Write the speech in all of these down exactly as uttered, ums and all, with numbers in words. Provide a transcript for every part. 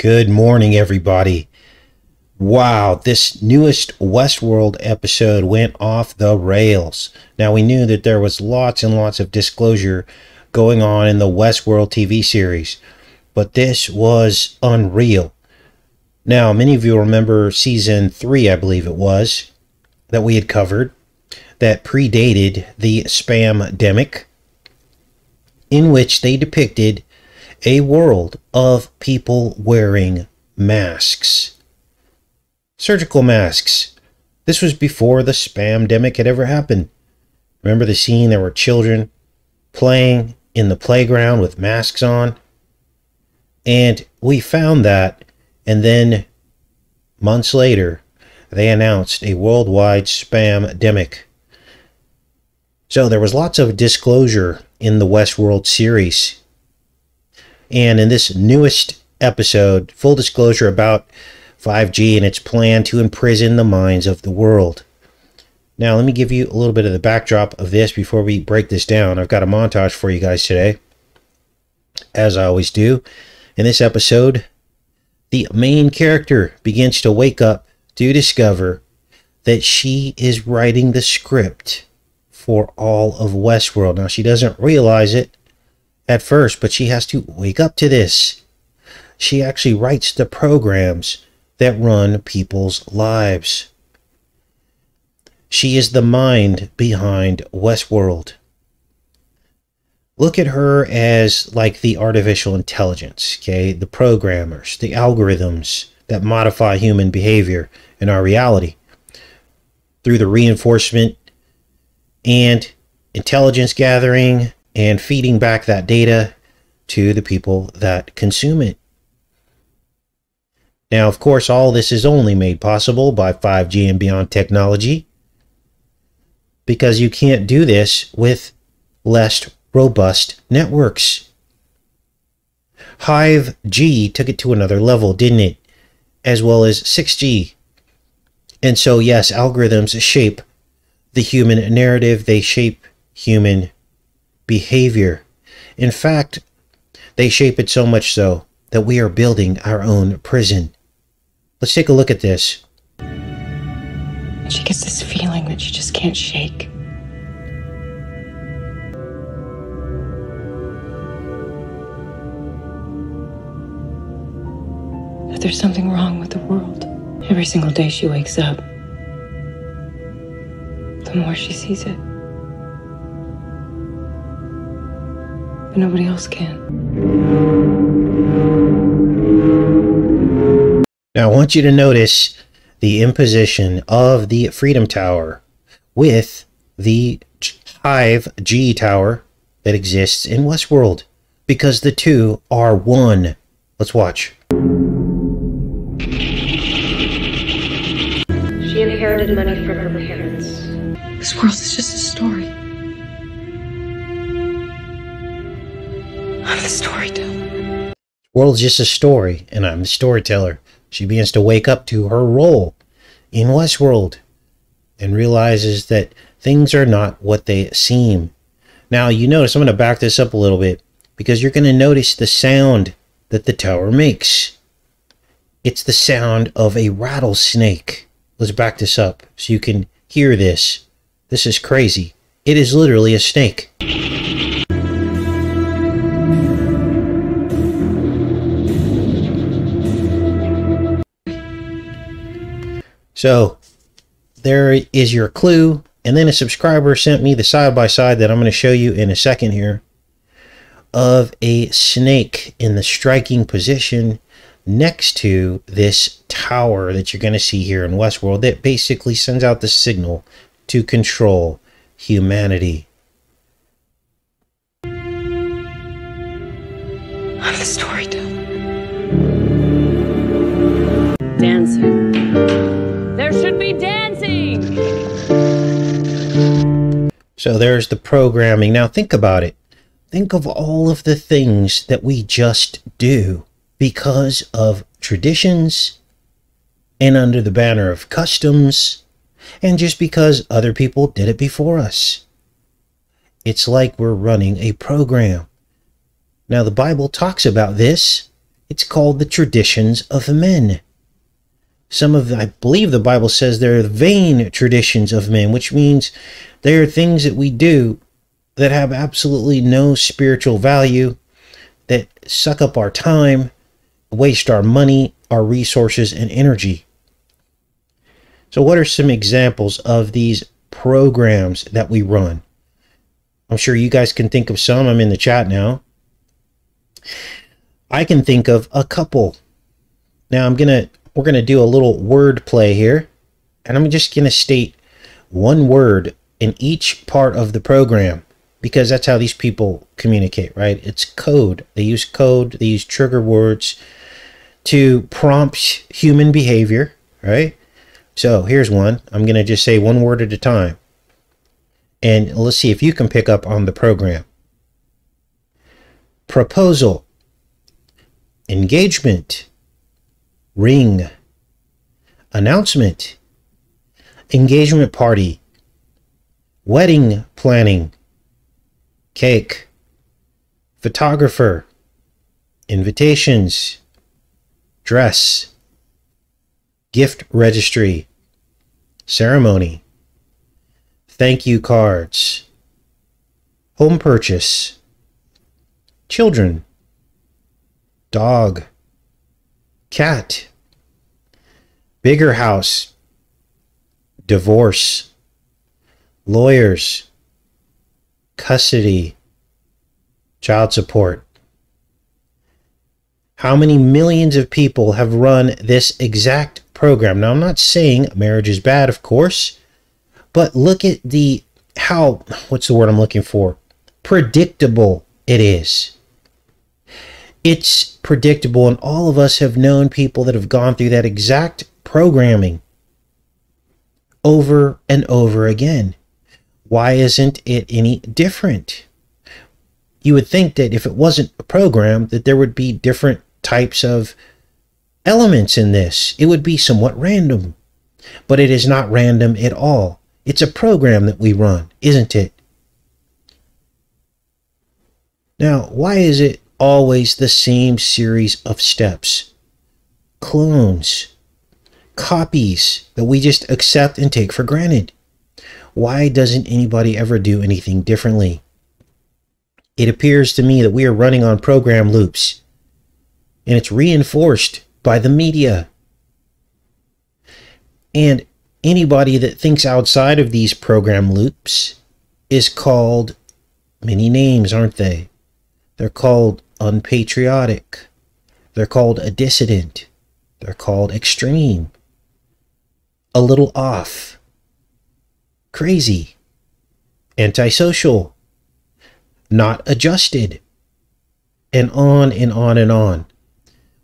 Good morning, everybody. Wow, this newest Westworld episode went off the rails. Now, we knew that there was lots and lots of disclosure going on in the Westworld T V series, but this was unreal. Now, many of you remember season three, I believe it was, that we had covered, that predated the spam-demic, in which they depicted a world of people wearing masks. Surgical masks. This was before the spam-demic had ever happened. Remember the scene? There were children playing in the playground with masks on. And we found that, and then months later, they announced a worldwide spam-demic. So there was lots of disclosure in the Westworld series. And in this newest episode, full disclosure about five G and its plan to imprison the minds of the world. Now, let me give you a little bit of the backdrop of this before we break this down. I've got a montage for you guys today, as I always do. In this episode, the main character begins to wake up to discover that she is writing the script for all of Westworld. Now, she doesn't realize it at first, but she has to wake up to this. She actually writes the programs that run people's lives. She is the mind behind Westworld. Look at her as like the artificial intelligence, okay? The programmers, the algorithms that modify human behavior in our reality through the reinforcement and intelligence gathering and feeding back that data to the people that consume it. Now, of course, all this is only made possible by five G and beyond technology, because you can't do this with less robust networks. five G took it to another level, didn't it? As well as six G. And so, yes, algorithms shape the human narrative. They shape human behavior. In fact, they shape it so much so that we are building our own prison. Let's take a look at this. She gets this feeling that she just can't shake. That there's something wrong with the world. Every single day she wakes up, the more she sees it. But nobody else can. Now, I want you to notice the imposition of the Freedom Tower with the five G tower that exists in Westworld, because the two are one. Let's watch. She inherited money from her parents. This world is just a story. I'm the storyteller. World's just a story, and I'm the storyteller. She begins to wake up to her role in Westworld and realizes that things are not what they seem. Now, you notice, I'm going to back this up a little bit, because you're going to notice the sound that the tower makes. It's the sound of a rattlesnake. Let's back this up so you can hear this. This is crazy. It is literally a snake. So there is your clue. And then a subscriber sent me the side-by-side that I'm going to show you in a second here, of a snake in the striking position next to this tower that you're going to see here in Westworld that basically sends out the signal to control humanity. I'm the storyteller. Dancer. There should be dancing! So there's the programming. Now think about it. Think of all of the things that we just do because of traditions and under the banner of customs and just because other people did it before us. It's like we're running a program. Now the Bible talks about this It's called the traditions of men. Some of, I believe the Bible says, they're vain traditions of men, which means they are things that we do that have absolutely no spiritual value, that suck up our time, waste our money, our resources, and energy. So what are some examples of these programs that we run? I'm sure you guys can think of some. I'm in the chat now. I can think of a couple. Now I'm gonna we're gonna do a little word play here, and I'm just gonna state one word in each part of the program, because that's how these people communicate, right? It's code. They use code, they use trigger words to prompt human behavior, right? So here's one. I'm gonna just say one word at a time, and let's see if you can pick up on the program. Proposal, engagement, ring, announcement, engagement party, wedding planning, cake, photographer, invitations, dress, gift registry, ceremony, thank you cards, home purchase, children, dog, cat, bigger house, divorce, lawyers, custody, child support. How many millions of people have run this exact program? Now, I'm not saying marriage is bad, of course, but look at the, how, what's the word I'm looking for? Predictable it is. It's predictable, and all of us have known people that have gone through that exact programming over and over again. Why isn't it any different? You would think that if it wasn't a program, that there would be different types of elements in this. It would be somewhat random, but it is not random at all. It's a program that we run, isn't it? Now, why is it always the same series of steps? Clones, copies that we just accept and take for granted. Why doesn't anybody ever do anything differently? It appears to me that we are running on program loops, and it's reinforced by the media. And anybody that thinks outside of these program loops is called many names, aren't they? They're called unpatriotic. They're called a dissident. They're called extreme. A little off. Crazy, antisocial, not adjusted, and on and on and on.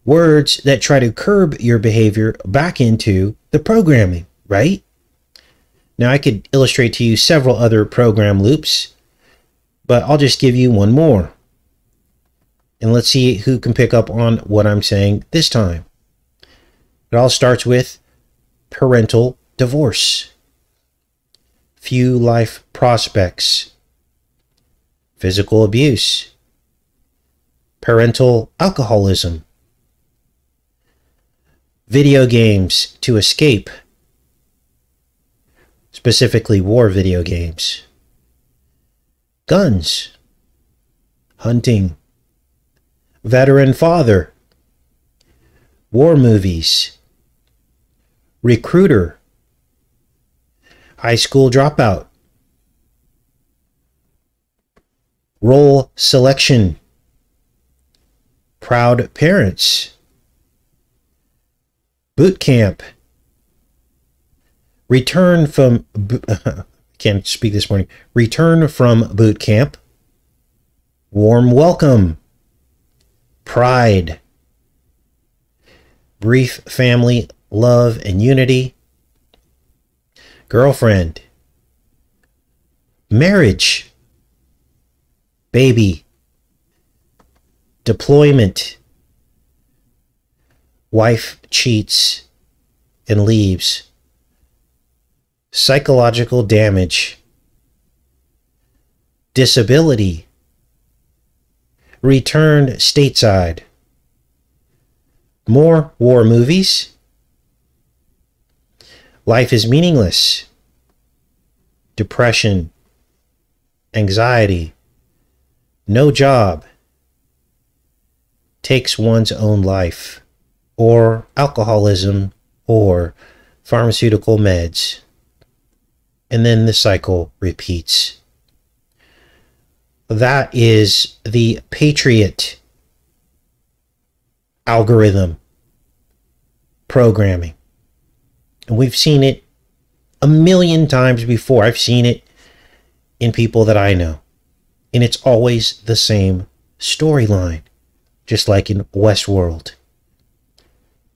Words that try to curb your behavior back into the programming, right? Now, I could illustrate to you several other program loops, but I'll just give you one more. And let's see who can pick up on what I'm saying this time. It all starts with parental divorce. Few life prospects, physical abuse, parental alcoholism, video games to escape, specifically war video games, guns, hunting, veteran father, war movies, recruiter, high school dropout, role selection, proud parents, boot camp, return from, I can't speak this morning, return from boot camp, warm welcome, pride, brief family love and unity, girlfriend, marriage, baby, deployment, wife cheats and leaves, psychological damage, disability, return stateside, More war movies. Life is meaningless. Depression. Anxiety. No job. Takes one's own life. Or alcoholism. Or pharmaceutical meds. And then the cycle repeats. That is the Patriot algorithm programming. And we've seen it a million times before. I've seen it in people that I know. And it's always the same storyline, just like in Westworld.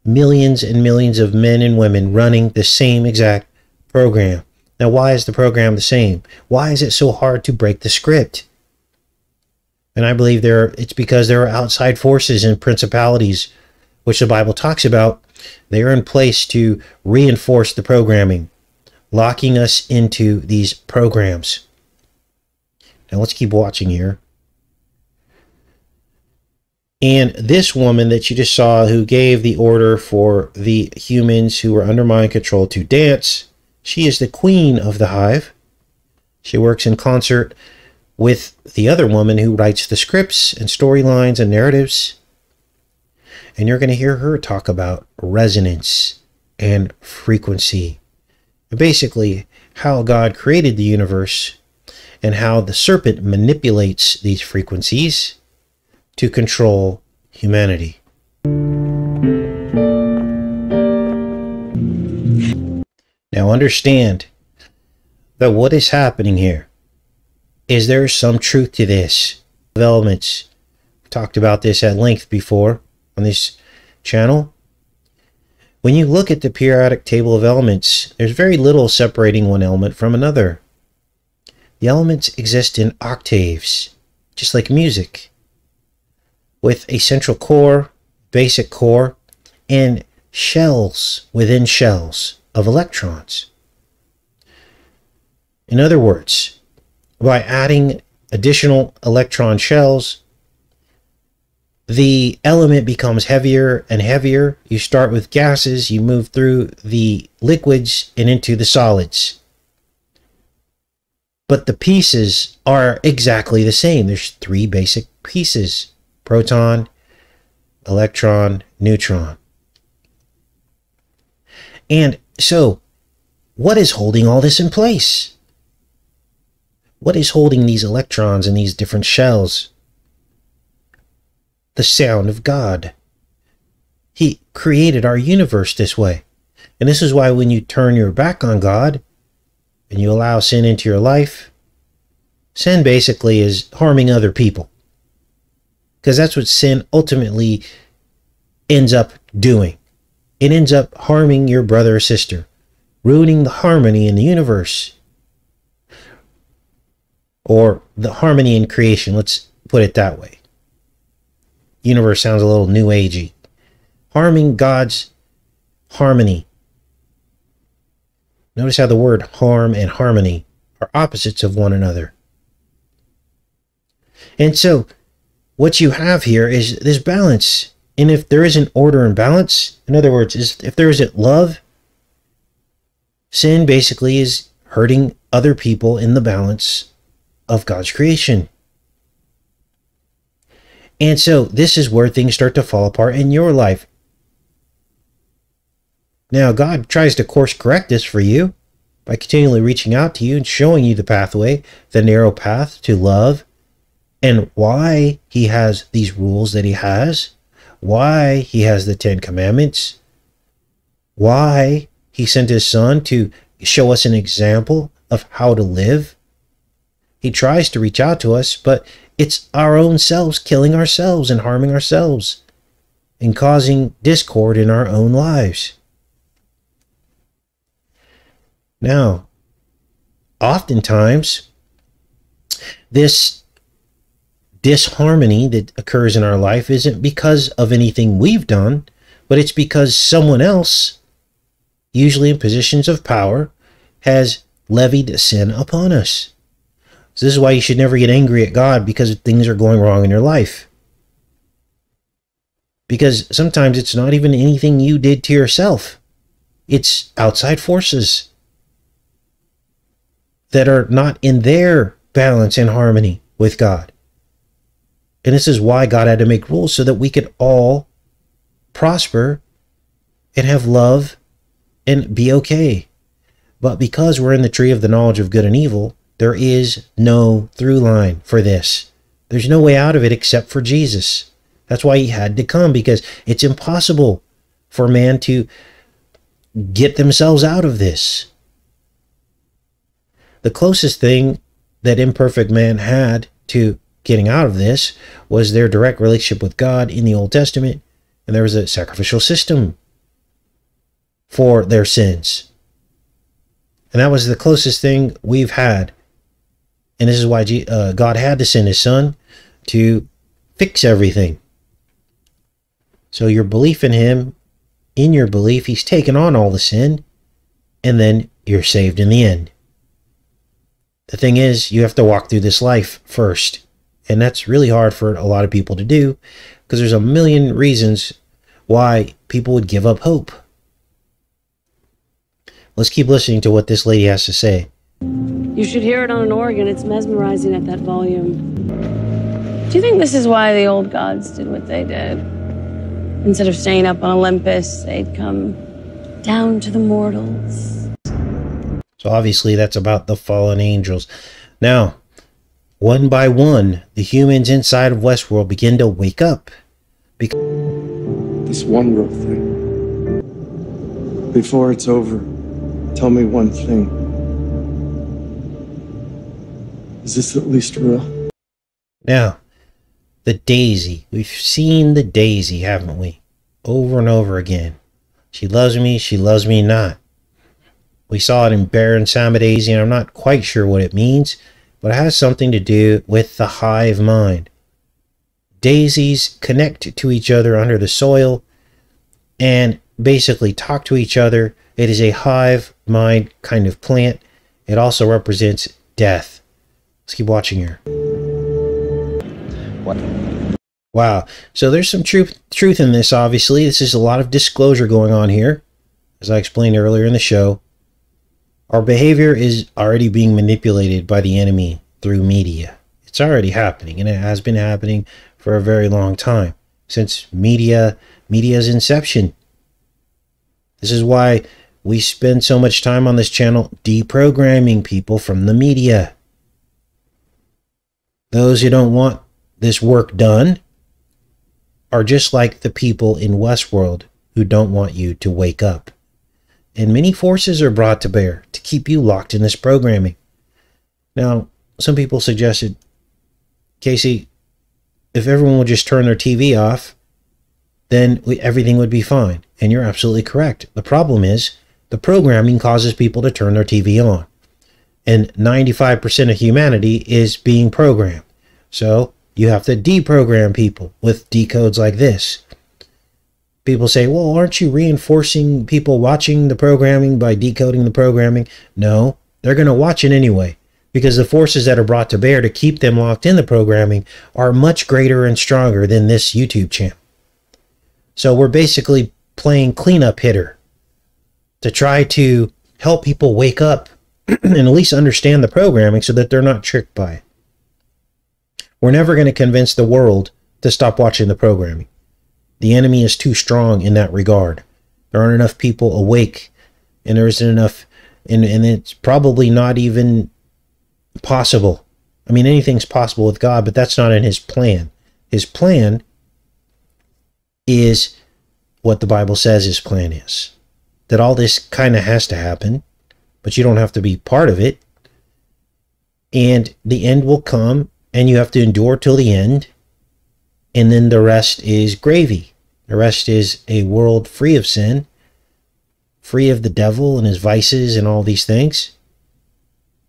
Millions and millions of men and women running the same exact program. Now, why is the program the same? Why is it so hard to break the script? And I believe there are, it's because there are outside forces and principalities, which the Bible talks about. They are in place to reinforce the programming, locking us into these programs. Now, let's keep watching here. And this woman that you just saw, who gave the order for the humans who were under mind control to dance, she is the queen of the hive. She works in concert with the other woman who writes the scripts and storylines and narratives. And you're going to hear her talk about resonance and frequency. Basically, how God created the universe and how the serpent manipulates these frequencies to control humanity. Now understand that what is happening here is there is some truth to this. Developments. We've talked about this at length before on this channel. When you look at the periodic table of elements, there's very little separating one element from another. The elements exist in octaves, just like music, with a central core, basic core, and shells within shells of electrons. In other words, by adding additional electron shells, the element becomes heavier and heavier. You start with gases, you move through the liquids and into the solids. But the pieces are exactly the same. There's three basic pieces: proton, electron, neutron. And so, what is holding all this in place? What is holding these electrons in these different shells? The sound of God. He created our universe this way. And this is why when you turn your back on God and you allow sin into your life, sin basically is harming other people. Because that's what sin ultimately ends up doing. It ends up harming your brother or sister, ruining the harmony in the universe. Or the harmony in creation, let's put it that way. Universe sounds a little new agey. Harming God's harmony. Notice how the word harm and harmony are opposites of one another. And so, what you have here is this balance. And if there isn't order and balance, in other words, if there isn't love, sin basically is hurting other people in the balance of God's creation. And so this is where things start to fall apart in your life. Now God tries to course correct this for you by continually reaching out to you and showing you the pathway, the narrow path to love, and why he has these rules that he has, why he has the Ten Commandments, why he sent his son to show us an example of how to live. He tries to reach out to us, but it's our own selves killing ourselves and harming ourselves and causing discord in our own lives. Now, oftentimes, this disharmony that occurs in our life isn't because of anything we've done, but it's because someone else, usually in positions of power, has levied sin upon us. So this is why you should never get angry at God because things are going wrong in your life. Because sometimes it's not even anything you did to yourself. It's outside forces that are not in their balance and harmony with God. And this is why God had to make rules so that we could all prosper and have love and be okay. But because we're in the tree of the knowledge of good and evil, there is no through line for this. There's no way out of it except for Jesus. That's why he had to come, because it's impossible for man to get themselves out of this. The closest thing that imperfect man had to getting out of this was their direct relationship with God in the Old Testament, and there was a sacrificial system for their sins. And that was the closest thing we've had. And this is why G uh, God had to send his son to fix everything. So your belief in him, in your belief, he's taken on all the sin, and then you're saved in the end. The thing is, you have to walk through this life first, and that's really hard for a lot of people to do, because there's a million reasons why people would give up hope. Let's keep listening to what this lady has to say. You should hear it on an organ. It's mesmerizing at that volume. Do you think this is why the old gods did what they did? Instead of staying up on Olympus, they'd come down to the mortals. So obviously that's about the fallen angels. Now, one by one, the humans inside of Westworld begin to wake up. Because this one real thing. Before it's over, tell me one thing. Is this at least real? Now, the daisy. We've seen the daisy, haven't we? Over and over again. She loves me, she loves me not. We saw it in Baron Samadaisi, and I'm not quite sure what it means, but it has something to do with the hive mind. Daisies connect to each other under the soil and basically talk to each other. It is a hive mind kind of plant. It also represents death. Let's keep watching here. Wow. So there's some truth truth in this, obviously. This is a lot of disclosure going on here. As I explained earlier in the show, our behavior is already being manipulated by the enemy through media. It's already happening, and it has been happening for a very long time, since media media's inception. This is why we spend so much time on this channel deprogramming people from the media. Those who don't want this work done are just like the people in Westworld who don't want you to wake up. And many forces are brought to bear to keep you locked in this programming. Now, some people suggested, Casey, if everyone would just turn their T V off, then we, everything would be fine. And you're absolutely correct. The problem is the programming causes people to turn their T V on. And ninety-five percent of humanity is being programmed. So you have to deprogram people with decodes like this. People say, well, aren't you reinforcing people watching the programming by decoding the programming? No, they're going to watch it anyway, because the forces that are brought to bear to keep them locked in the programming are much greater and stronger than this YouTube channel. So we're basically playing cleanup hitter to try to help people wake up and at least understand the programming so that they're not tricked by it. We're never going to convince the world to stop watching the programming. The enemy is too strong in that regard. There aren't enough people awake, and there isn't enough, and, and it's probably not even possible. I mean, anything's possible with God, but that's not in his plan. His plan is what the Bible says his plan is. That all this kind of has to happen, but you don't have to be part of it. And the end will come, and you have to endure till the end, and then the rest is gravy. The rest is a world free of sin, free of the devil and his vices and all these things,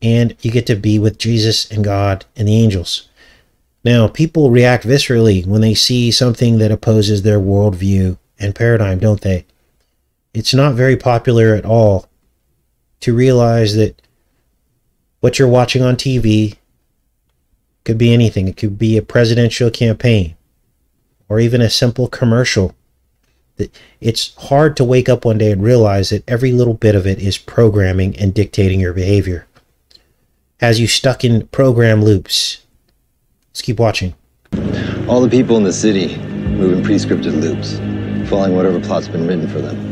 and you get to be with Jesus and God and the angels. Now, people react viscerally when they see something that opposes their worldview and paradigm, don't they? It's not very popular at all to realize that what you're watching on T V could be anything. It could be a presidential campaign or even a simple commercial. It's hard to wake up one day and realize that every little bit of it is programming and dictating your behavior. Has you stuck in program loops. Let's keep watching. All the people in the city move in prescripted loops, following whatever plot's been written for them.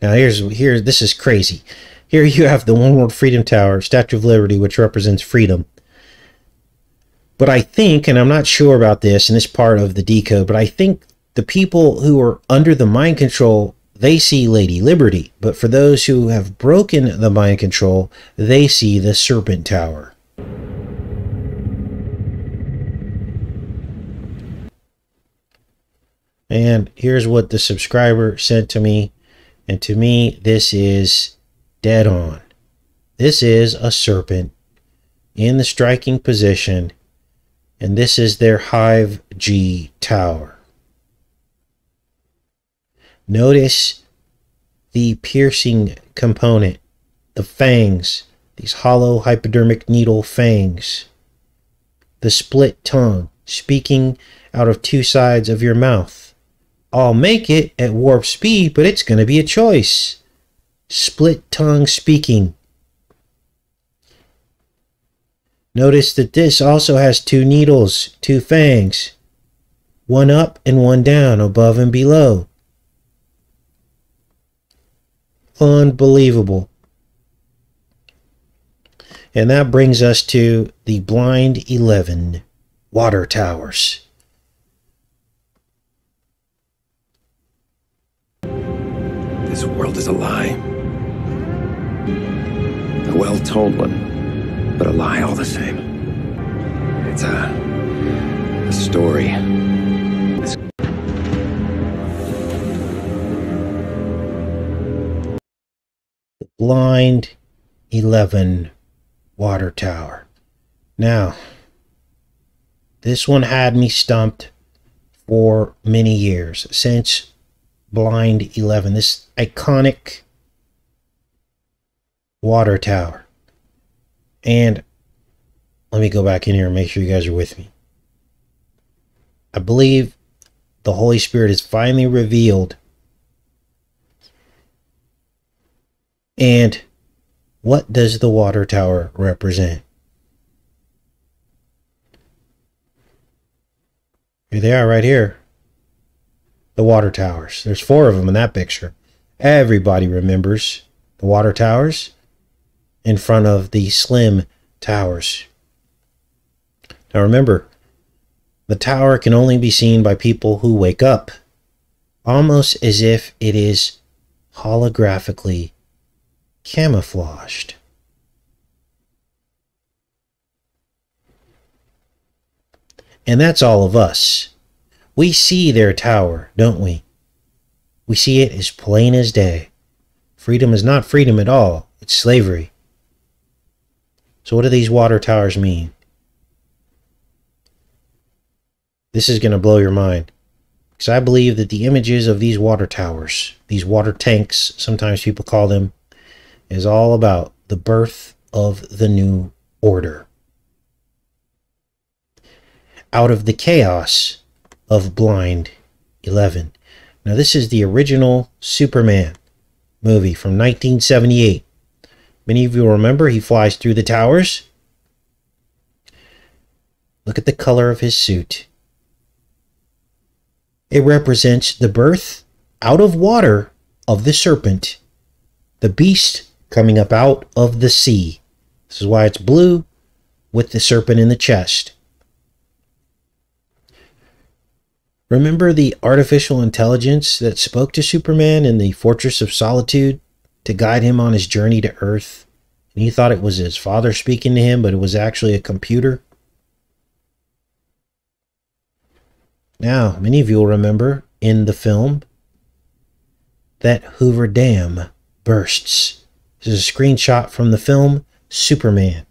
Now here's, here, this is crazy. Here you have the One World Freedom Tower, Statue of Liberty, which represents freedom. But I think, and I'm not sure about this in this part of the decode, but I think the people who are under the mind control, they see Lady Liberty. But for those who have broken the mind control, they see the Serpent Tower. And here's what the subscriber sent to me. And to me, this is dead on. This is a serpent in the striking position. And this is their five G tower. Notice the piercing component, the fangs, these hollow hypodermic needle fangs, the split tongue speaking out of two sides of your mouth. I'll make it at warp speed, but it's going to be a choice. Split tongue speaking. Notice that this also has two needles, two fangs, one up and one down, above and below. Unbelievable. And that brings us to the Blind eleven water towers. This world is a lie. A well-told one. But a lie all the same. It's a, a story. It's the Blind eleven water tower. Now, this one had me stumped for many years. Since Blind eleven, this iconic water tower. And let me go back in here and make sure you guys are with me. I believe the Holy Spirit is finally revealed. And what does the water tower represent? Here they are right here. The water towers. There's four of them in that picture. Everybody remembers the water towers in front of the slim towers. Now remember, the tower can only be seen by people who wake up, almost as if it is holographically camouflaged. And that's all of us. We see their tower, don't we? We see it as plain as day. Freedom is not freedom at all, it's slavery. So what do these water towers mean? This is going to blow your mind. Because I believe that the images of these water towers, these water tanks, sometimes people call them, is all about the birth of the new order. Out of the chaos of Blind eleven. Now this is the original Superman movie from nineteen seventy-eight. Many of you remember he flies through the towers. Look at the color of his suit. It represents the birth out of water of the serpent, the beast coming up out of the sea. This is why it's blue with the serpent in the chest. Remember the artificial intelligence that spoke to Superman in the Fortress of Solitude to guide him on his journey to Earth? And he thought it was his father speaking to him, but it was actually a computer. Now, many of you will remember in the film that Hoover Dam bursts. This is a screenshot from the film Superman.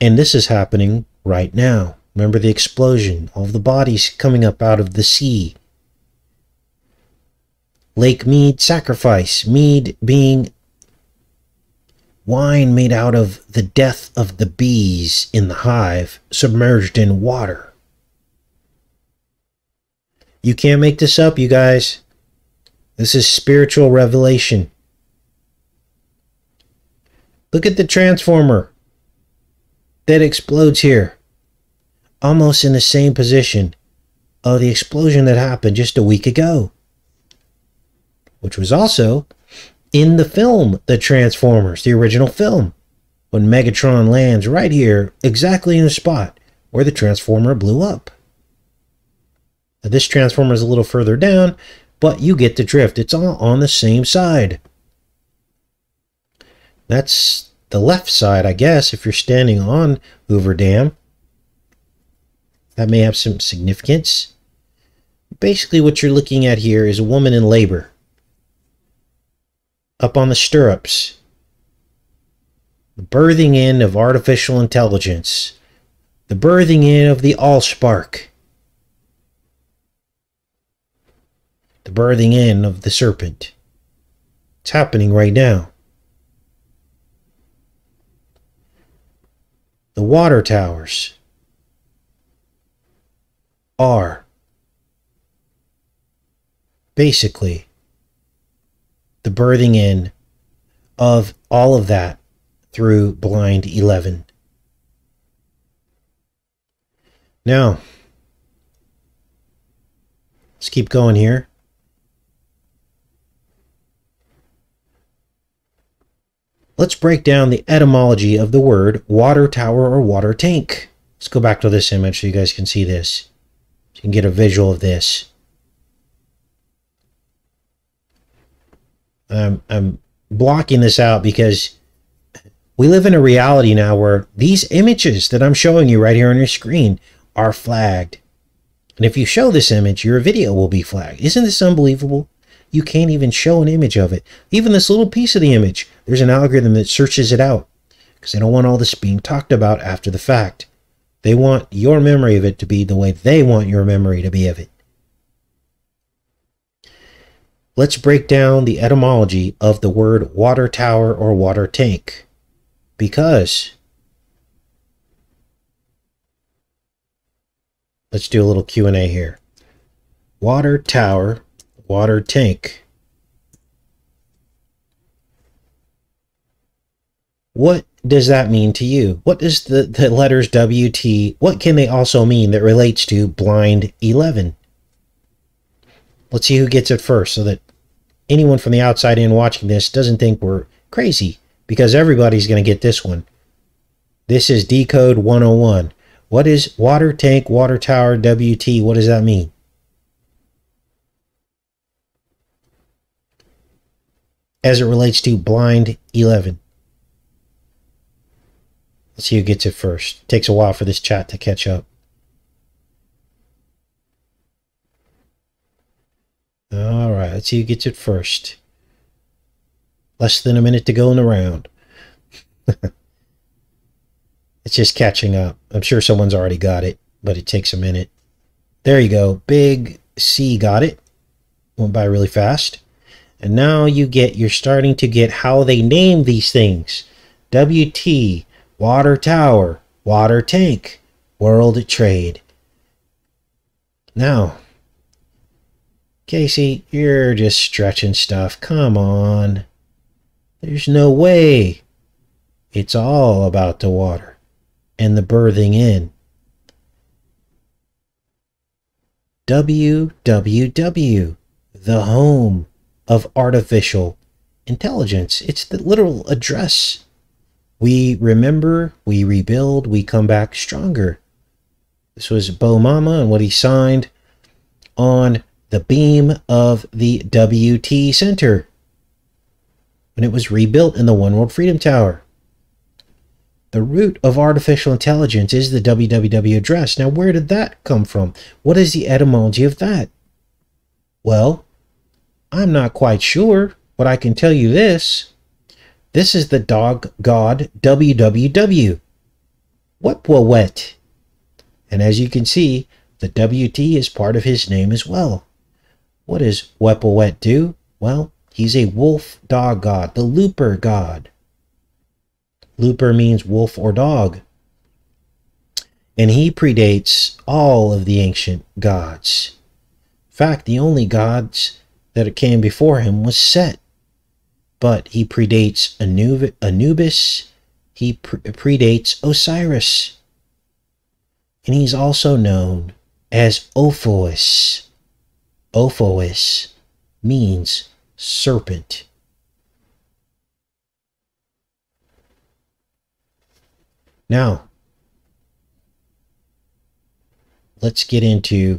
And this is happening right now. Remember the explosion, all the bodies coming up out of the sea. Lake Mead sacrifice, Mead being wine made out of the death of the bees in the hive submerged in water. You can't make this up, you guys. This is spiritual revelation. Look at the transformer that explodes here, almost in the same position of the explosion that happened just a week ago, which was also in the film, The Transformers, the original film, when Megatron lands right here, exactly in the spot where the transformer blew up. Now, this transformer is a little further down, but you get the drift. It's all on the same side. That's the left side, I guess, if you're standing on Hoover Dam. That may have some significance. Basically, what you're looking at here is a woman in labor, up on the stirrups, the birthing in of artificial intelligence, the birthing in of the Allspark, the birthing in of the serpent. It's happening right now. The water towers are basically the birthing in of all of that through Blind eleven. Now, let's keep going here. Let's break down the etymology of the word water tower or water tank. Let's go back to this image so you guys can see this. So you can get a visual of this. Um, I'm blocking this out because we live in a reality now where these images that I'm showing you right here on your screen are flagged. And if you show this image, your video will be flagged. Isn't this unbelievable? You can't even show an image of it. Even this little piece of the image, there's an algorithm that searches it out because they don't want all this being talked about after the fact. They want your memory of it to be the way they want your memory to be of it. Let's break down the etymology of the word water tower or water tank, because let's do a little Q and A here. Water tower, water tank. What does that mean to you? What does the, the letters W T, what can they also mean that relates to Blind eleven? Let's see who gets it first so that anyone from the outside in watching this doesn't think we're crazy, because everybody's going to get this one. This is Decode one oh one. What is water tank, water tower, W T? What does that mean? As it relates to Blind eleven. Let's see who gets it first. It takes a while for this chat to catch up. All right, let's see who gets it first. Less than a minute to go in the round. It's just catching up. I'm sure someone's already got it, but it takes a minute. There you go. Big C got it. Went by really fast. And now you get, you're starting to get how they name these things. W T, water tower, water tank, world trade. Now, Casey, you're just stretching stuff. Come on. There's no way. It's all about the water and the birthing in. W W W, the home of artificial intelligence. It's the literal address. We remember, we rebuild, we come back stronger. This was Bo Mama and what he signed on the beam of the W T Center when it was rebuilt in the One World Freedom Tower. The root of artificial intelligence is the W W W address. Now, where did that come from? What is the etymology of that? Well, I'm not quite sure, but I can tell you this. This is the dog god W W W. Wepwet. And as you can see, the W T is part of his name as well. What does Wepwet do? Well, he's a wolf dog god, the looper god. Looper means wolf or dog. And he predates all of the ancient gods. In fact, the only gods that came before him was Set. But he predates Anubis. He pre predates Osiris. And he's also known as Ophoes. Ophoes means serpent. Now, let's get into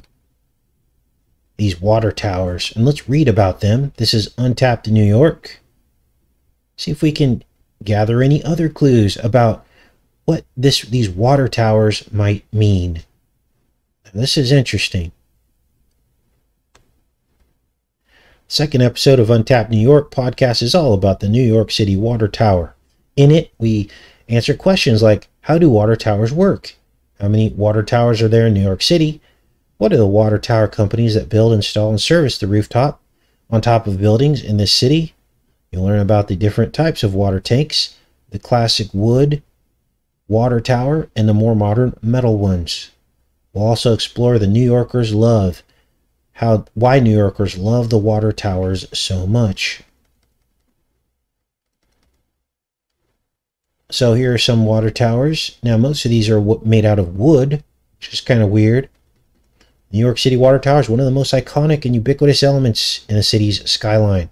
these water towers and let's read about them. This is Untapped New York. See if we can gather any other clues about what this these water towers might mean. Now, this is interesting. Second episode of Untapped New York podcast is all about the New York City water tower. In it, we answer questions like, how do water towers work? How many water towers are there in New York City? What are the water tower companies that build, install, and service the rooftop on top of buildings in this city? You'll learn about the different types of water tanks, the classic wood water tower, and the more modern metal ones. We'll also explore the New Yorkers' love, how why New Yorkers love the water towers so much. So here are some water towers. Now, most of these are made out of wood, which is kind of weird. New York City water towers, one of the most iconic and ubiquitous elements in the city's skyline.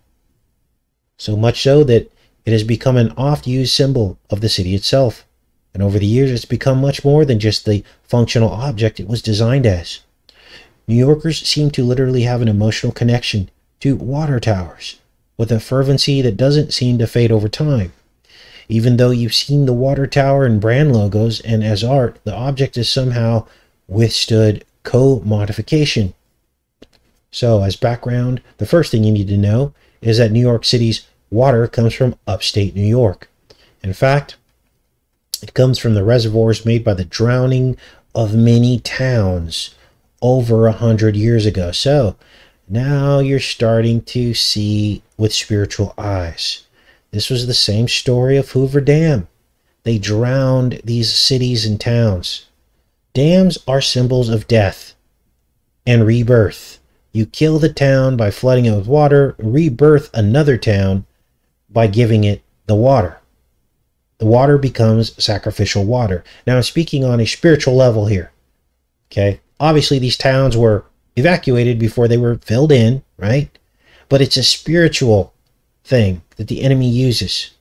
So much so that it has become an oft-used symbol of the city itself. And over the years, it's become much more than just the functional object it was designed as. New Yorkers seem to literally have an emotional connection to water towers, with a fervency that doesn't seem to fade over time. Even though you've seen the water tower and brand logos and as art, the object has somehow withstood co-modification. So as background, the first thing you need to know is that New York City's water comes from upstate New York. In fact, it comes from the reservoirs made by the drowning of many towns over a hundred years ago. So now you're starting to see with spiritual eyes. This was the same story of Hoover Dam. They drowned these cities and towns. Dams are symbols of death and rebirth. You kill the town by flooding it with water, rebirth another town by giving it the water. The water becomes sacrificial water. Now, I'm speaking on a spiritual level here. Okay. Obviously, these towns were evacuated before they were filled in, right? But it's a spiritual thing that the enemy uses.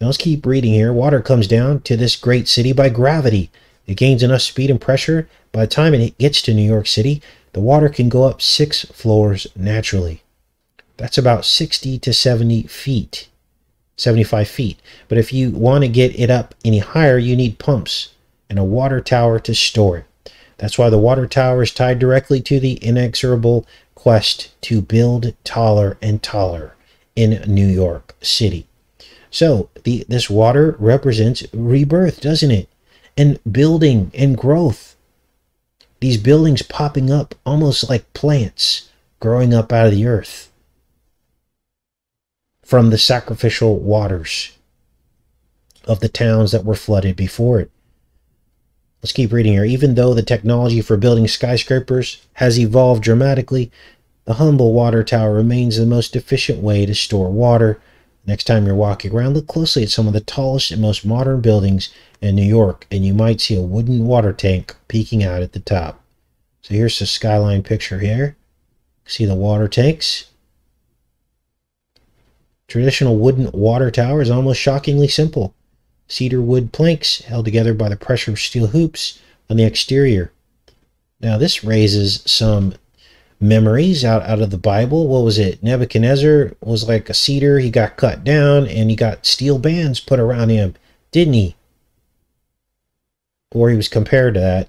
Now let's keep reading here. Water comes down to this great city by gravity. It gains enough speed and pressure. By the time it gets to New York City, the water can go up six floors naturally. That's about sixty to seventy feet, seventy-five feet. But if you want to get it up any higher, you need pumps and a water tower to store it. That's why the water tower is tied directly to the inexorable quest to build taller and taller in New York City. So the this water represents rebirth, doesn't it? And building and growth. These buildings popping up almost like plants growing up out of the earth from the sacrificial waters of the towns that were flooded before it. Let's keep reading here. Even though the technology for building skyscrapers has evolved dramatically, the humble water tower remains the most efficient way to store water. Next time you're walking around, look closely at some of the tallest and most modern buildings in New York, and you might see a wooden water tank peeking out at the top. So here's the skyline picture here. See the water tanks. Traditional wooden water tower is almost shockingly simple. Cedar wood planks held together by the pressure of steel hoops on the exterior. Now this raises some memories out out of the Bible. What was it? Nebuchadnezzar was like a cedar. He got cut down and he got steel bands put around him, didn't he? Or he was compared to that.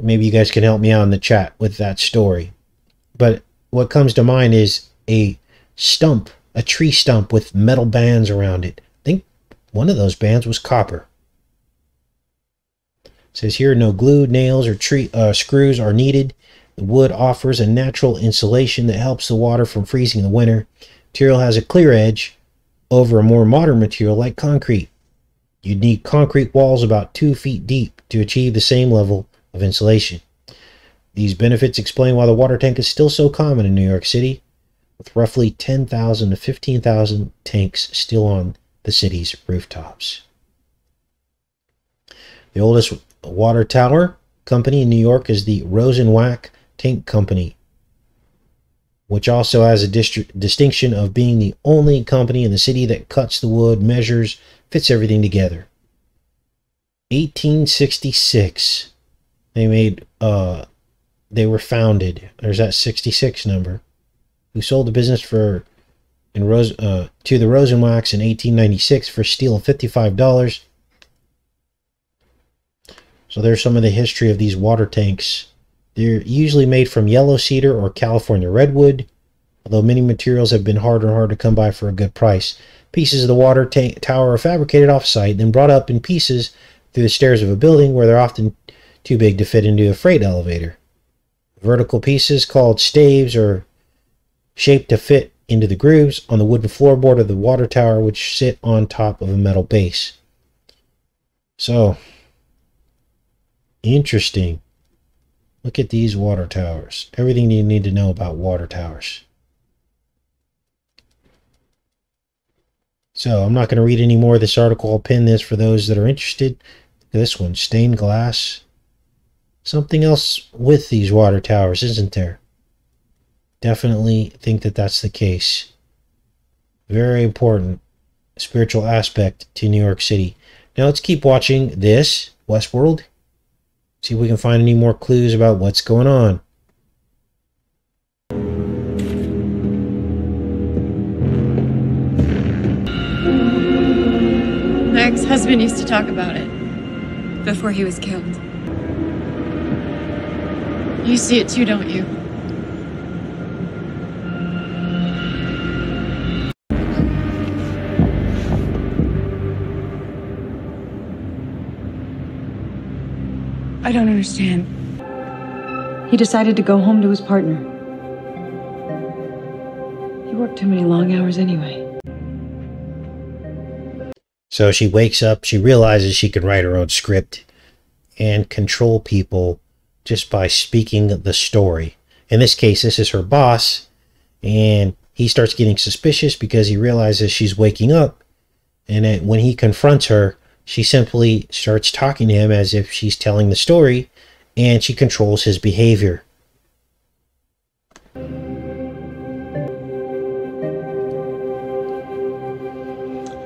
Maybe you guys can help me out in the chat with that story. But what comes to mind is a stump, a tree stump with metal bands around it. I think one of those bands was copper. It says here, no glue, nails, or tree uh, screws are needed. The wood offers a natural insulation that helps the water from freezing in the winter. Material has a clear edge, over a more modern material like concrete. You'd need concrete walls about two feet deep to achieve the same level of insulation. These benefits explain why the water tank is still so common in New York City, with roughly ten thousand to fifteen thousand tanks still on the city's rooftops. The oldest water tower company in New York is the Rosenwach Tank Company, which also has a district distinction of being the only company in the city that cuts the wood, measures, fits everything together. eighteen sixty-six, they made, uh, they were founded. There's that sixty-six number. Who sold the business for, in Rose, uh, to the Rosenwachs in eighteen ninety-six for steel fifty-five dollars. So there's some of the history of these water tanks. They're usually made from yellow cedar or California redwood, although many materials have been harder and harder to come by for a good price. Pieces of the water tank tower are fabricated off-site, then brought up in pieces through the stairs of a building where they're often too big to fit into a freight elevator. Vertical pieces called staves are shaped to fit into the grooves on the wooden floorboard of the water tower, which sit on top of a metal base. So, interesting. Look at these water towers. Everything you need to know about water towers. So, I'm not going to read any more of this article. I'll pin this for those that are interested. This one, stained glass. Something else with these water towers, isn't there? Definitely think that that's the case. Very important spiritual aspect to New York City. Now, let's keep watching this, Westworld. See if we can find any more clues about what's going on. My ex-husband used to talk about it before he was killed. You see it too, don't you? I don't understand. He decided to go home to his partner. He worked too many long hours anyway. So she wakes up, she realizes she can write her own script and control people just by speaking the story. In this case, this is her boss, and he starts getting suspicious because he realizes she's waking up, and that when he confronts her, she simply starts talking to him as if she's telling the story, and she controls his behavior.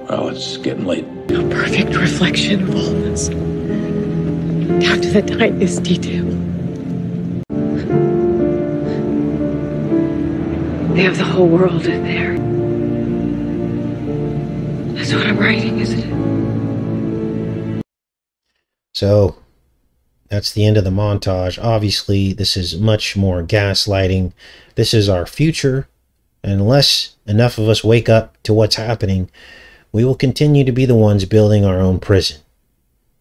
Well, it's getting late. A perfect reflection of all this, down to the tiniest detail. They have the whole world in there. That's what I'm writing, isn't it? So, that's the end of the montage. Obviously, this is much more gaslighting. This is our future. And unless enough of us wake up to what's happening, we will continue to be the ones building our own prison.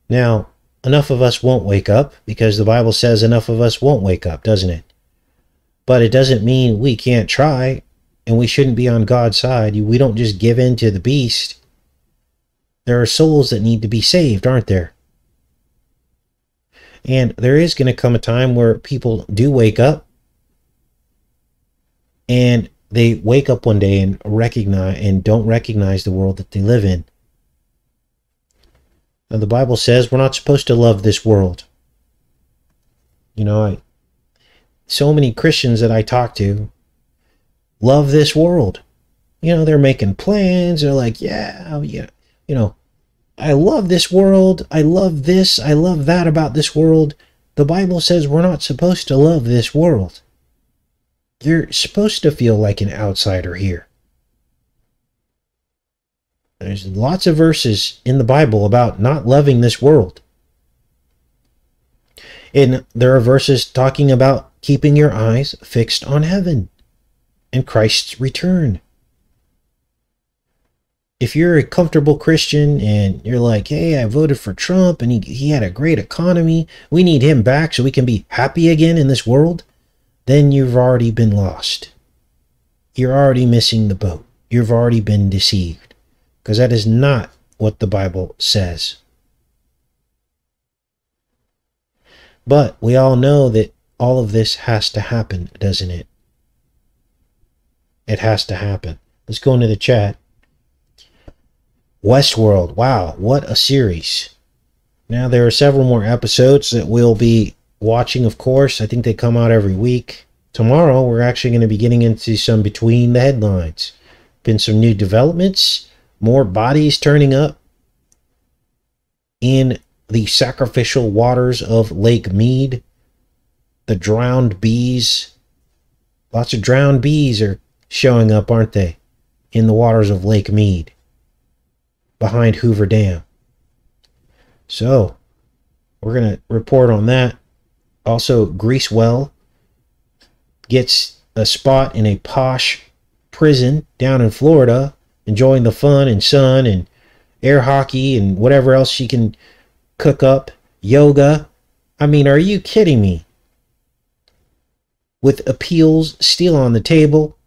Now, enough of us won't wake up, because the Bible says enough of us won't wake up, doesn't it? But it doesn't mean we can't try, and we shouldn't be on God's side. We don't just give in to the beast. There are souls that need to be saved, aren't there? And there is going to come a time where people do wake up, and they wake up one day and recognize and don't recognize the world that they live in. Now, the Bible says we're not supposed to love this world. You know, I, so many Christians that I talk to love this world. You know, they're making plans. They're like, yeah, yeah, you know, I love this world, I love this, I love that about this world. The Bible says we're not supposed to love this world. You're supposed to feel like an outsider here. There's lots of verses in the Bible about not loving this world. And there are verses talking about keeping your eyes fixed on heaven and Christ's return. If you're a comfortable Christian and you're like, hey, I voted for Trump and he, he had a great economy, we need him back so we can be happy again in this world, then you've already been lost. You're already missing the boat. You've already been deceived. because that is not what the Bible says. But we all know that all of this has to happen, doesn't it? It has to happen. Let's go into the chat. Westworld. Wow, what a series. Now, there are several more episodes that we'll be watching, of course. I think they come out every week. Tomorrow, we're actually going to be getting into some between the headlines. Been some new developments, more bodies turning up in the sacrificial waters of Lake Mead. The drowned bees. Lots of drowned bees are showing up, aren't they? In the waters of Lake Mead. Behind Hoover Dam. So, we're going to report on that. Also, Greasewell gets a spot in a posh prison down in Florida, enjoying the fun and sun and air hockey and whatever else she can cook up. Yoga. I mean, are you kidding me? With appeals still on the table,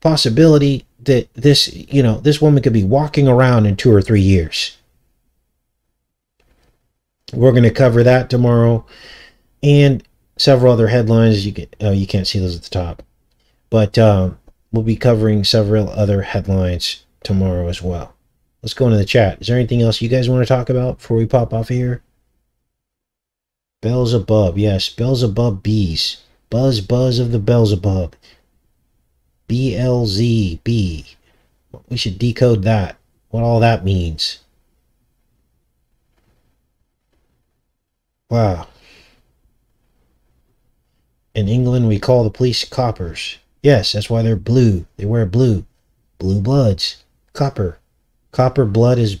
possibility that this, you know, this woman could be walking around in two or three years. We're going to cover that tomorrow, and several other headlines. You can, oh, you can't see those at the top, but um, we'll be covering several other headlines tomorrow as well. Let's go into the chat. Is there anything else you guys want to talk about before we pop off here? Beelzebub, yes, Beelzebub bees, buzz buzz of the Beelzebub, B L Z B. We should decode that. What all that means. Wow. In England, we call the police coppers. Yes, that's why they're blue. They wear blue. Blue bloods. Copper. Copper blood is...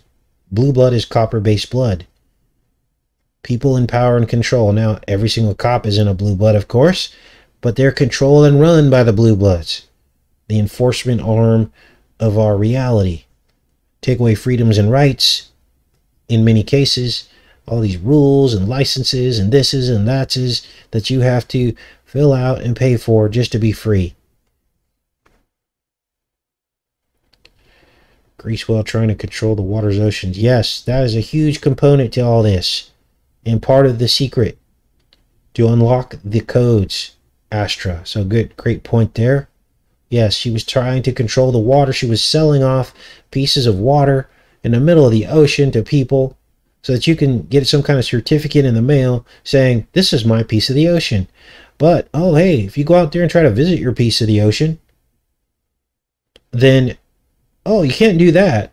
Blue blood is copper-based blood. People in power and control. Now, every single cop is in a blue blood, of course. But they're controlled and run by the blue bloods. The enforcement arm of our reality. Take away freedoms and rights. In many cases... all these rules and licenses and thises and thatses that you have to fill out and pay for just to be free. Greasewell trying to control the water's oceans. Yes, that is a huge component to all this. And part of the secret to unlock the codes, Astra. So good, great point there. Yes, she was trying to control the water. She was selling off pieces of water in the middle of the ocean to people, so that you can get some kind of certificate in the mail saying, this is my piece of the ocean. But, oh, hey, if you go out there and try to visit your piece of the ocean, then, oh, you can't do that.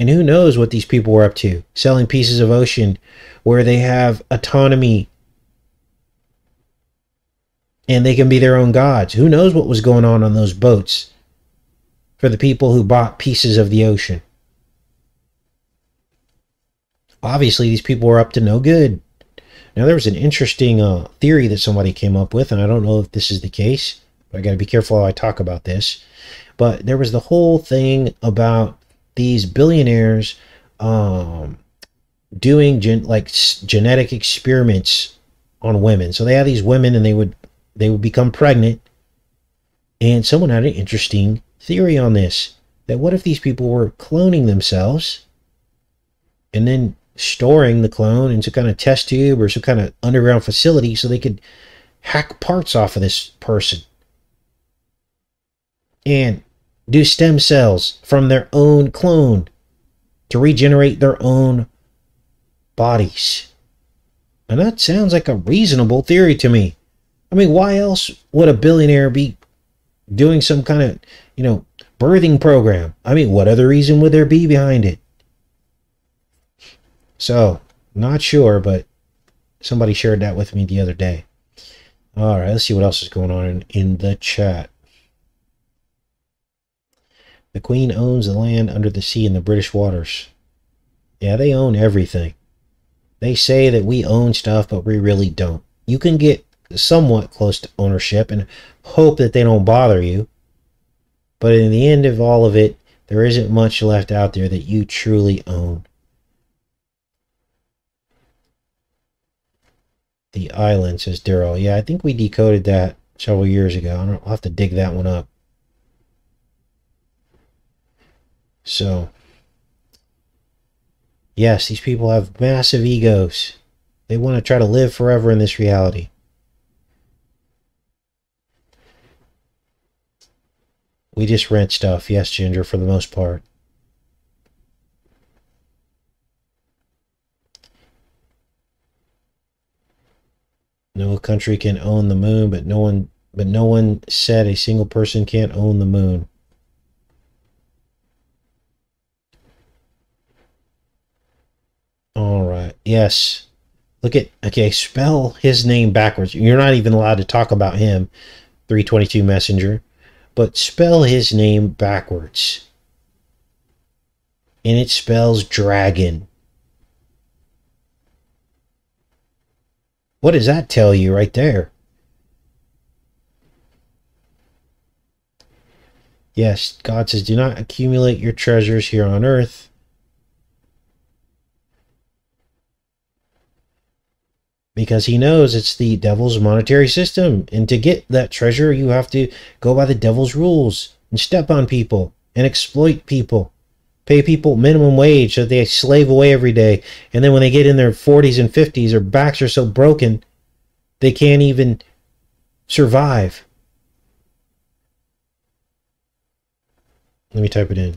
And who knows what these people were up to, selling pieces of ocean where they have autonomy and they can be their own gods. Who knows what was going on on those boats for the people who bought pieces of the ocean. Obviously, these people were up to no good. Now, there was an interesting uh, theory that somebody came up with, and I don't know if this is the case. But I got to be careful how I talk about this. But there was the whole thing about these billionaires um, doing gen like genetic experiments on women. So they had these women, and they would they would become pregnant. And someone had an interesting theory on this: that what if these people were cloning themselves, and then storing the clone in some kind of test tube or some kind of underground facility so they could hack parts off of this person and do stem cells from their own clone to regenerate their own bodies. And that sounds like a reasonable theory to me. I mean, why else would a billionaire be doing some kind of, you know, birthing program? I mean, what other reason would there be behind it? So, not sure, but somebody shared that with me the other day. All right, let's see what else is going on in, in the chat. The Queen owns the land under the sea in the British waters. Yeah, they own everything. They say that we own stuff, but we really don't. You can get somewhat close to ownership and hope that they don't bother you. But in the end of all of it, there isn't much left out there that you truly own. The island, says Daryl. Yeah, I think we decoded that several years ago. I don't, I'll have to dig that one up. So, yes, these people have massive egos. They want to try to live forever in this reality. We just rent stuff, yes, Ginger, for the most part. No country can own the moon, but no one but no one said a single person can't own the moon. All right. Yes. Look at, okay, spell his name backwards. You're not even allowed to talk about him, three twenty-two Messenger. But spell his name backwards. And it spells dragon. What does that tell you right there? Yes, God says, do not accumulate your treasures here on earth. Because he knows it's the devil's monetary system. And to get that treasure, you have to go by the devil's rules and step on people and exploit people. Pay people minimum wage so that they slave away every day. And then when they get in their forties and fifties, their backs are so broken, they can't even survive. Let me type it in.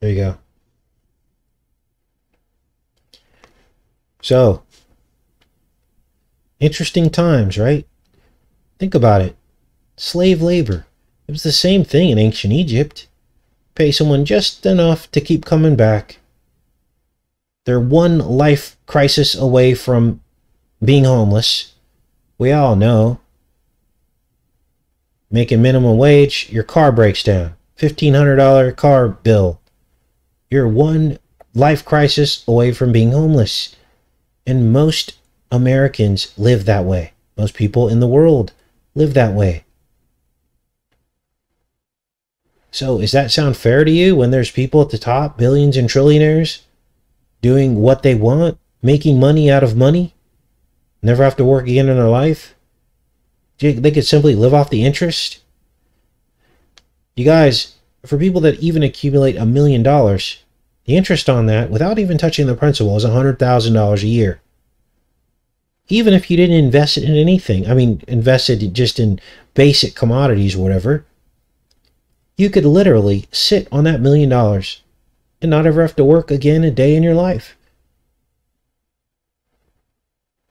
There you go. So, interesting times, right? Think about it. Slave labor. It was the same thing in ancient Egypt. Pay someone just enough to keep coming back. They're one life crisis away from being homeless. We all know. Making minimum wage, your car breaks down. fifteen hundred dollar car bill. You're one life crisis away from being homeless. And most Americans live that way. Most people in the world live that way. So, does that sound fair to you when there's people at the top, billions and trillionaires, doing what they want, making money out of money, never have to work again in their life? They could simply live off the interest? You guys, for people that even accumulate a million dollars, the interest on that, without even touching the principal, is one hundred thousand dollars a year. Even if you didn't invest it in anything, I mean, invested just in basic commodities or whatever, you could literally sit on that million dollars and not ever have to work again a day in your life.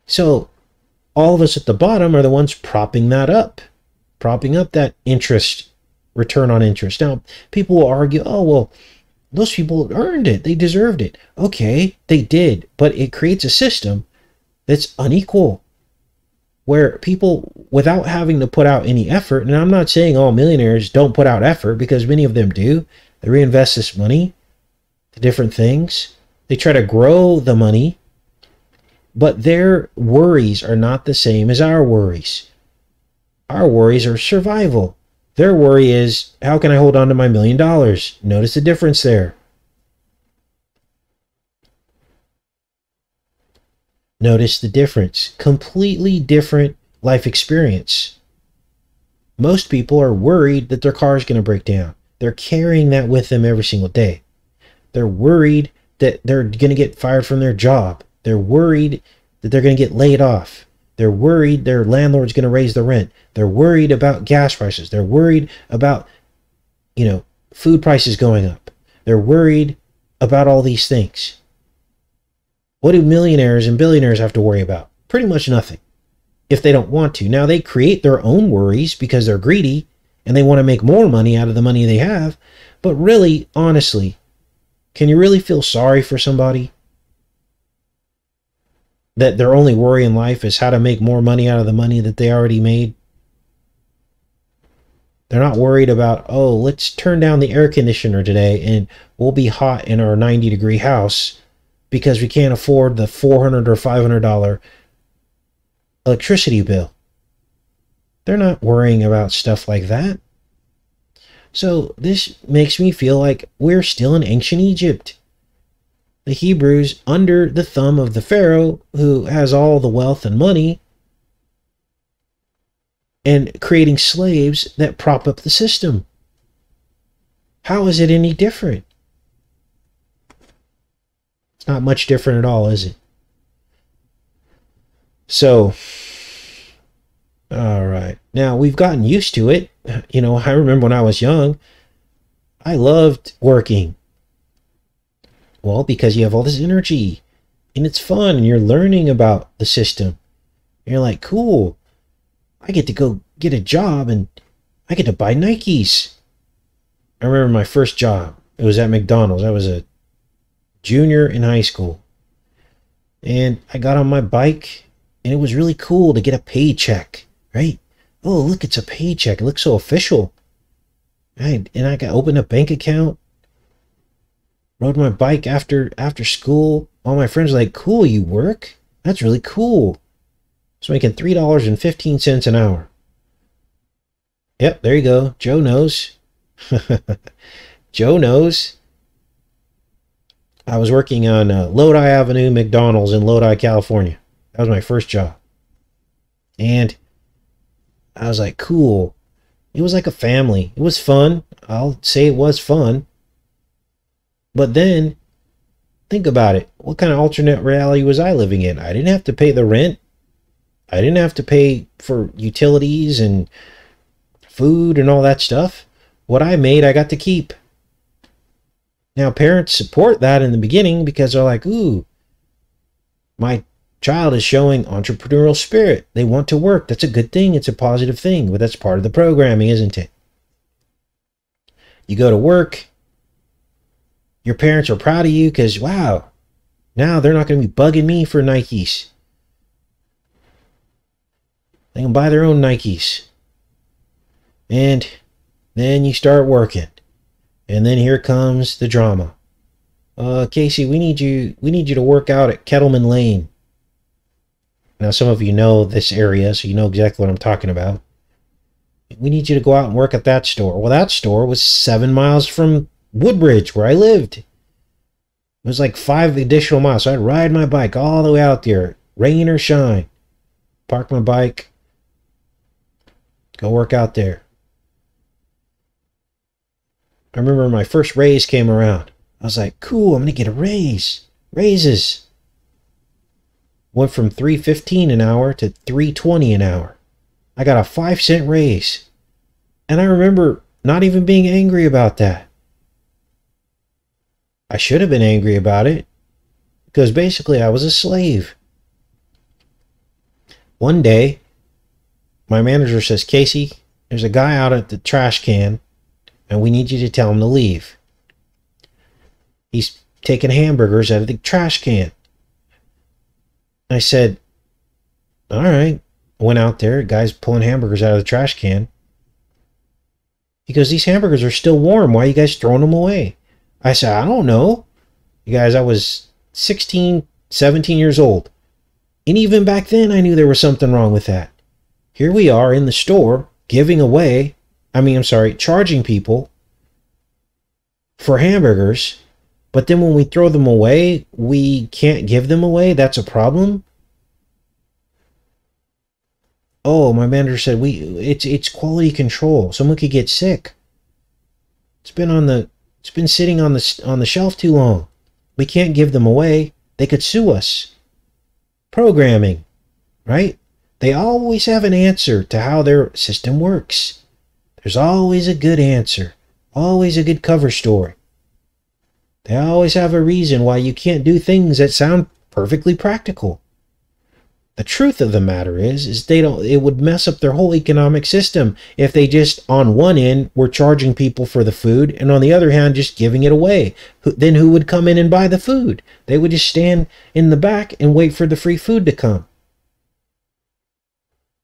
So, all of us at the bottom are the ones propping that up, propping up that interest, return on interest. Now, people will argue, oh, well, those people earned it. They deserved it. Okay, they did. But it creates a system that's unequal, where people, without having to put out any effort, and I'm not saying all millionaires don't put out effort, because many of them do. They reinvest this money to different things. They try to grow the money. But their worries are not the same as our worries. Our worries are survival. Their worry is, how can I hold on to my million dollars? Notice the difference there. Notice the difference. Completely different life experience. Most people are worried that their car is going to break down. They're carrying that with them every single day. They're worried that they're going to get fired from their job. They're worried that they're going to get laid off. They're worried their landlord's going to raise the rent. They're worried about gas prices. They're worried about, you know, food prices going up. They're worried about all these things. What do millionaires and billionaires have to worry about? Pretty much nothing, if they don't want to. Now, they create their own worries because they're greedy and they want to make more money out of the money they have. But really, honestly, can you really feel sorry for somebody that their only worry in life is how to make more money out of the money that they already made? They're not worried about, oh, let's turn down the air conditioner today and we'll be hot in our ninety degree house because we can't afford the four hundred or five hundred dollar electricity bill. They're not worrying about stuff like that. So this makes me feel like we're still in ancient Egypt. The Hebrews, under the thumb of the Pharaoh, who has all the wealth and money, and creating slaves that prop up the system. How is it any different? It's not much different at all, is it? So, all right. Now, we've gotten used to it. You know, I remember when I was young, I loved working. Well, because you have all this energy, and it's fun, and you're learning about the system. And you're like, cool, I get to go get a job, and I get to buy Nikes. I remember my first job. It was at McDonald's. I was a junior in high school. And I got on my bike, and it was really cool to get a paycheck, right? Oh, look, it's a paycheck. It looks so official. I, and I got opened a bank account. Rode my bike after after school. All my friends were like, cool, you work? That's really cool. It's making three dollars and fifteen cents an hour. Yep, there you go. Joe knows. Joe knows. I was working on uh, Lodi Avenue McDonald's in Lodi, California. That was my first job. And I was like, cool. It was like a family. It was fun. I'll say it was fun. But then, think about it. What kind of alternate reality was I living in? I didn't have to pay the rent. I didn't have to pay for utilities and food and all that stuff. What I made, I got to keep. Now, parents support that in the beginning because they're like, ooh, my child is showing entrepreneurial spirit. They want to work. That's a good thing. It's a positive thing. But that's part of the programming, isn't it? You go to work. Your parents are proud of you because, wow, now they're not going to be bugging me for Nikes. They can buy their own Nikes. And then you start working. And then here comes the drama. Uh, Casey, we need you, we need you to work out at Kettleman Lane. Now, some of you know this area, so you know exactly what I'm talking about. We need you to go out and work at that store. Well, that store was seven miles from Woodbridge, where I lived. It was like five additional miles. So I'd ride my bike all the way out there, rain or shine. Park my bike. Go work out there. I remember my first raise came around. I was like, cool, I'm going to get a raise. Raises. Went from three fifteen an hour to three twenty an hour. I got a five cent raise. And I remember not even being angry about that. I should have been angry about it because basically I was a slave. One day, my manager says, Casey, there's a guy out at the trash can and we need you to tell him to leave. He's taking hamburgers out of the trash can. I said, all right. I went out there. The guy's pulling hamburgers out of the trash can. He goes, these hamburgers are still warm. Why are you guys throwing them away? I said, I don't know. You guys, I was sixteen, seventeen years old. And even back then, I knew there was something wrong with that. Here we are in the store giving away, I mean, I'm sorry, charging people for hamburgers. But then when we throw them away, we can't give them away. That's a problem. Oh, my manager said, we it's, it's quality control. Someone could get sick. It's been on the... It's been sitting on the, on the shelf too long. We can't give them away. They could sue us. Programming, right? They always have an answer to how their system works. There's always a good answer. Always a good cover story. They always have a reason why you can't do things that sound perfectly practical. The truth of the matter is, is they don't, it would mess up their whole economic system if they just, on one end, were charging people for the food, and on the other hand, just giving it away. Who, then who would come in and buy the food? They would just stand in the back and wait for the free food to come.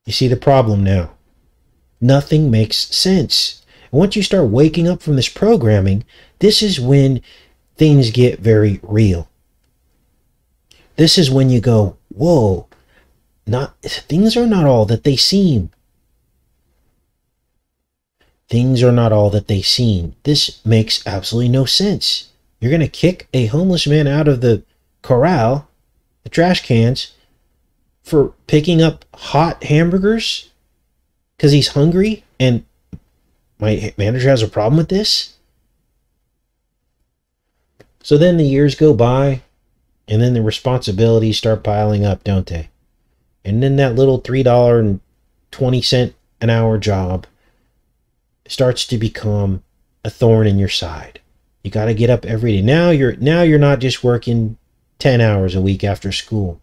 You see the problem now. Nothing makes sense. And once you start waking up from this programming, this is when things get very real. This is when you go, whoa. Not, things are not all that they seem. Things are not all that they seem. This makes absolutely no sense. You're going to kick a homeless man out of the corral, the trash cans, for picking up hot hamburgers? because he's hungry and my manager has a problem with this? So then the years go by, and then the responsibilities start piling up, don't they? And then that little three dollars and twenty cents an hour job starts to become a thorn in your side. You got to get up every day. Now you're now you're not just working ten hours a week after school.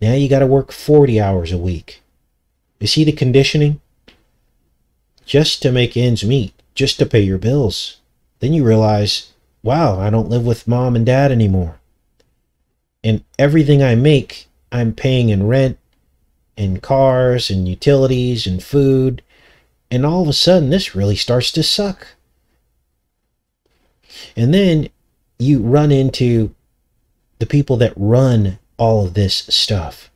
Now you got to work forty hours a week. You see the conditioning? Just to make ends meet, just to pay your bills. Then you realize, wow, I don't live with mom and dad anymore. And everything I make, I'm paying in rent and cars and utilities and food. And all of a sudden, this really starts to suck. And then you run into the people that run all of this stuff.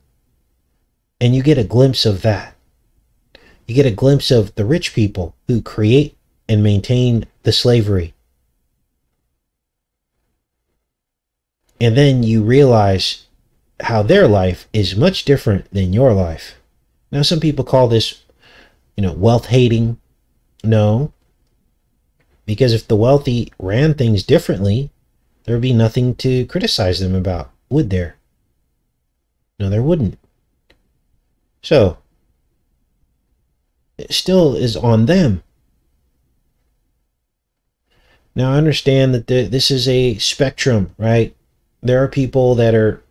And you get a glimpse of that. You get a glimpse of the rich people who create and maintain the slavery. And then you realize how their life is much different than your life. Now, some people call this, you know, wealth hating. No. Because if the wealthy ran things differently, there would be nothing to criticize them about, would there? No, there wouldn't. So, it still is on them. Now, I understand that the, this is a spectrum, right? There are people that are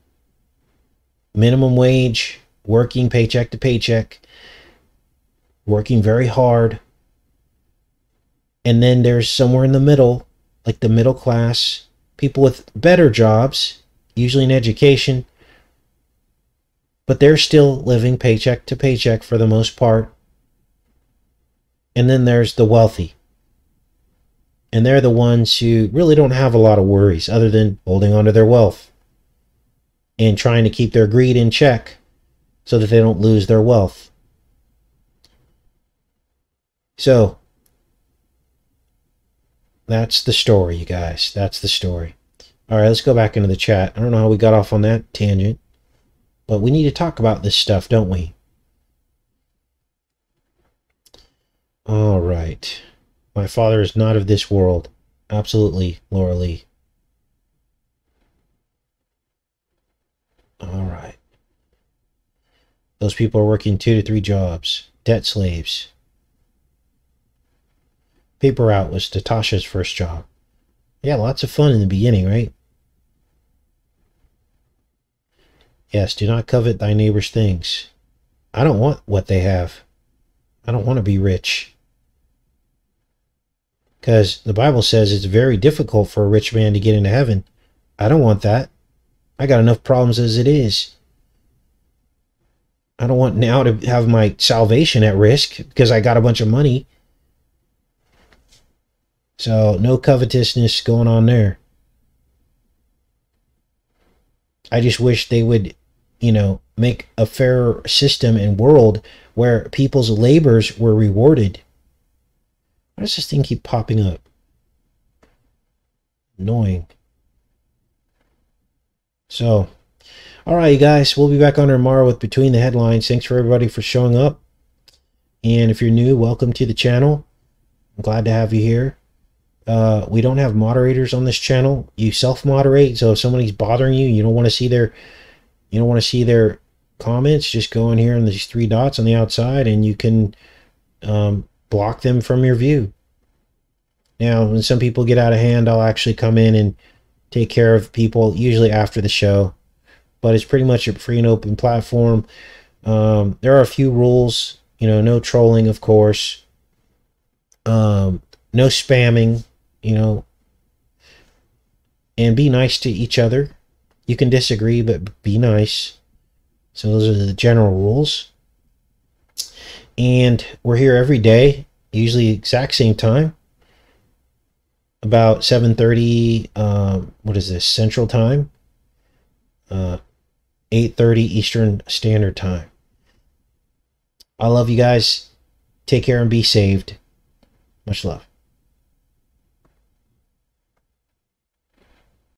minimum wage, working paycheck to paycheck, working very hard. And then there's somewhere in the middle, like the middle class, people with better jobs, usually in education, but they're still living paycheck to paycheck for the most part. And then there's the wealthy. And they're the ones who really don't have a lot of worries other than holding on to their wealth and trying to keep their greed in check so that they don't lose their wealth. So, that's the story, you guys. That's the story. All right, let's go back into the chat. I don't know how we got off on that tangent, but we need to talk about this stuff, don't we? All right. My father is not of this world. Absolutely, Laura Lee. All right. Those people are working two to three jobs. Debt slaves. Paper Route was Natasha's first job. Yeah, lots of fun in the beginning, right? Yes, do not covet thy neighbor's things. I don't want what they have. I don't want to be rich. Because the Bible says it's very difficult for a rich man to get into heaven. I don't want that. I got enough problems as it is. I don't want now to have my salvation at risk because I got a bunch of money. So, no covetousness going on there. I just wish they would, you know, make a fairer system and world where people's labors were rewarded. Why does this thing keep popping up? Annoying. So, all right, you guys, we'll be back on tomorrow with Between the Headlines. Thanks for everybody for showing up. And if you're new, welcome to the channel. I'm glad to have you here. Uh, we don't have moderators on this channel. You self-moderate, so if somebody's bothering you, you don't want to see their, you don't want to see their comments. Just go in here on these three dots on the outside, and you can um, block them from your view. Now, when some people get out of hand, I'll actually come in and take care of people, usually after the show. But it's pretty much a free and open platform. Um, there are a few rules, you know, no trolling, of course. Um, no spamming. You know, and be nice to each other. You can disagree, but be nice. So those are the general rules. And we're here every day, usually exact same time, about seven thirty, um, what is this, Central Time, uh, eight thirty Eastern Standard Time. I love you guys. Take care and be saved. Much love.